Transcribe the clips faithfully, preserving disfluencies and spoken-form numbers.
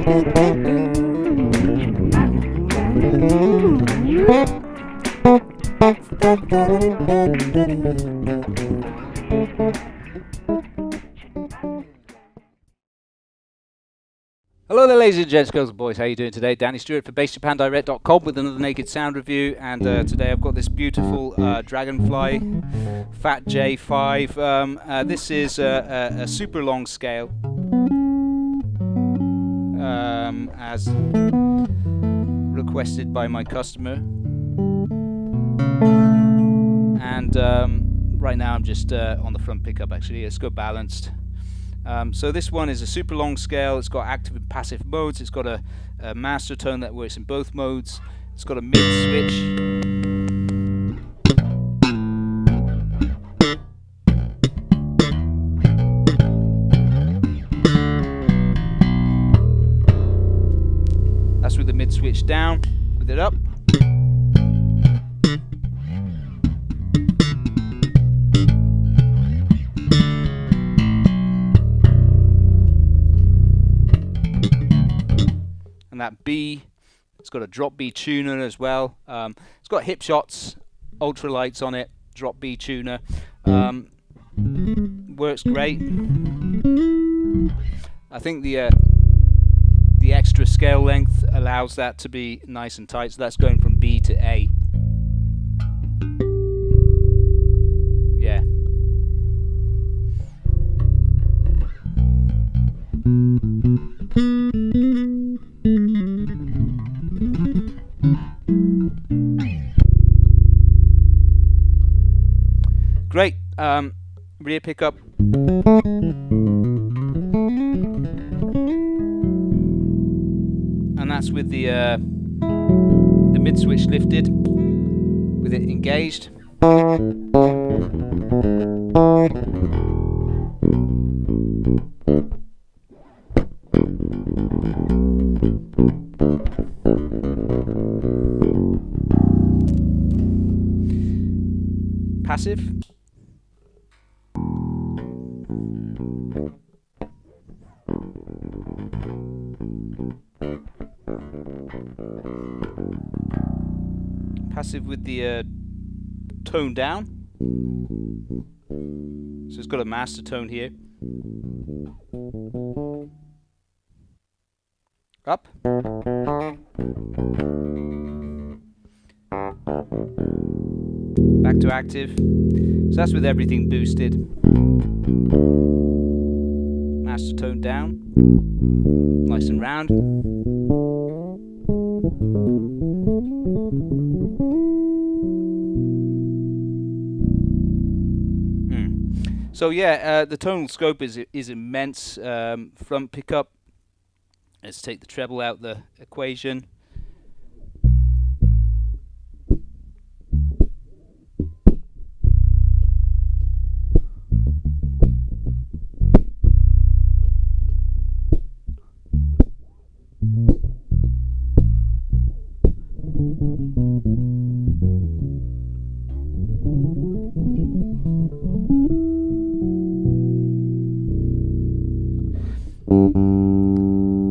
Hello there, ladies and gents, girls and boys. How are you doing today? Danny Stewart for Bass Japan Direct dot com with another Naked Sound review. And uh, today I've got this beautiful uh, Dragonfly Fat J five. Um, uh, this is a, a, a super long scale. Um, as requested by my customer, and um, right now I'm just uh, on the front pickup. Actually, it's got balanced. Um, so this one is a super long scale. It's got active and passive modes. It's got a, a master tone that works in both modes. It's got a mid switch, with the mid switch down, with it up, and that B, it's got a drop B tuner as well. Um, it's got hip shots, ultralights on it, drop B tuner, um, works great. I think the uh, The extra scale length allows that to be nice and tight, so that's going from B to A. Yeah. Great. Um, rear pickup. And that's with the uh, the mid switch lifted, with it engaged. Passive. Passive with the uh, tone down, so it's got a master tone here, up, back to active, so that's with everything boosted, master tone down, nice and round. Mm. So yeah, uh, the tonal scope is is immense. Um, front pickup. Let's take the treble out the equation.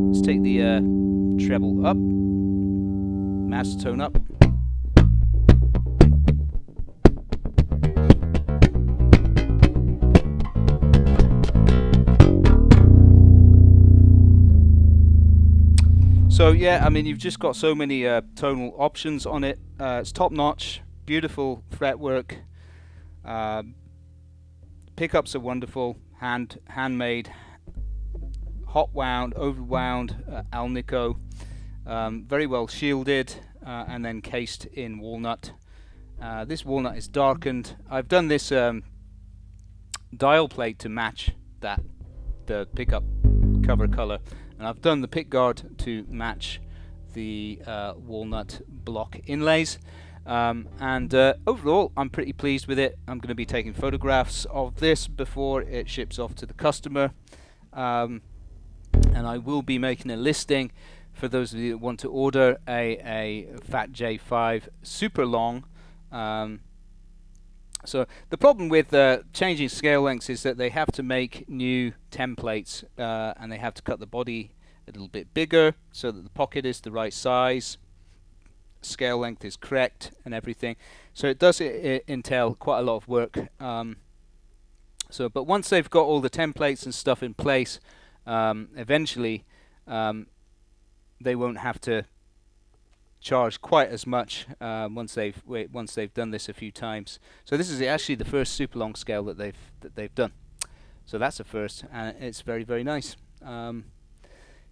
Let's take the uh, treble up, master tone up, so yeah, I mean, you've just got so many uh, tonal options on it. Uh, it's top notch, beautiful fretwork. Uh, pickups are wonderful, hand handmade, hot wound, overwound, uh, Alnico, um, very well shielded, uh, and then cased in walnut. Uh, this walnut is darkened. I've done this um, dial plate to match that, the pickup cover color, and I've done the pick guard to match the uh, walnut block inlays. Um, and uh, overall, I'm pretty pleased with it. I'm going to be taking photographs of this before it ships off to the customer, um, and I will be making a listing for those of you that want to order a, a Fat J five super long. Um, so the problem with uh, changing scale lengths is that they have to make new templates, uh, and they have to cut the body a little bit bigger so that the pocket is the right size, scale length is correct and everything. So it does it, it entail quite a lot of work. Um, so, but once they've got all the templates and stuff in place, um, eventually um, they won't have to charge quite as much um, once they've wait, once they've done this a few times. So this is actually the first super long scale that they've that they've done. So that's a first, and it's very very nice. Um,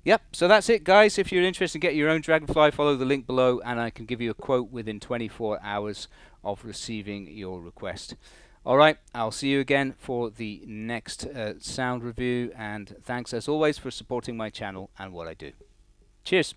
yep. So that's it, guys. If you're interested in getting your own Dragonfly, follow the link below, and I can give you a quote within twenty-four hours of receiving your request. All right. I'll see you again for the next uh, sound review, and thanks as always for supporting my channel and what I do. Cheers.